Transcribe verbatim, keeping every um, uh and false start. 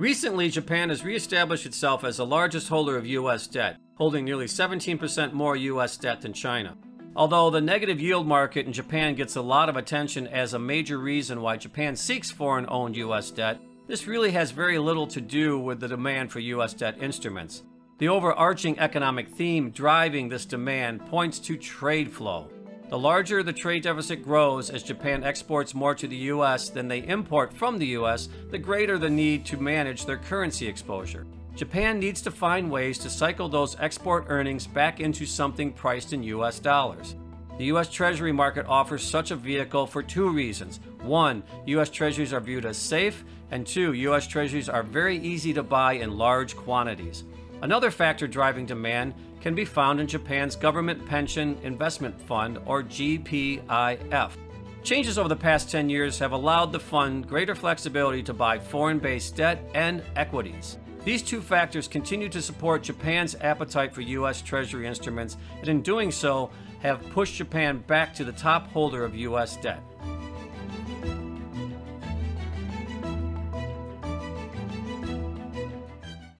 Recently, Japan has reestablished itself as the largest holder of U S debt, holding nearly seventeen percent more U S debt than China. Although the negative yield market in Japan gets a lot of attention as a major reason why Japan seeks foreign-owned U S debt, this really has very little to do with the demand for U S debt instruments. The overarching economic theme driving this demand points to trade flow. The larger the trade deficit grows as Japan exports more to the U S than they import from the U S, the greater the need to manage their currency exposure. Japan needs to find ways to cycle those export earnings back into something priced in U S dollars. The U S Treasury market offers such a vehicle for two reasons. One, U S Treasuries are viewed as safe, and two, U S Treasuries are very easy to buy in large quantities. Another factor driving demand can be found in Japan's Government Pension Investment Fund, or G P I F. Changes over the past ten years have allowed the fund greater flexibility to buy foreign-based debt and equities. These two factors continue to support Japan's appetite for U S Treasury instruments, and in doing so, have pushed Japan back to the top holder of U S debt.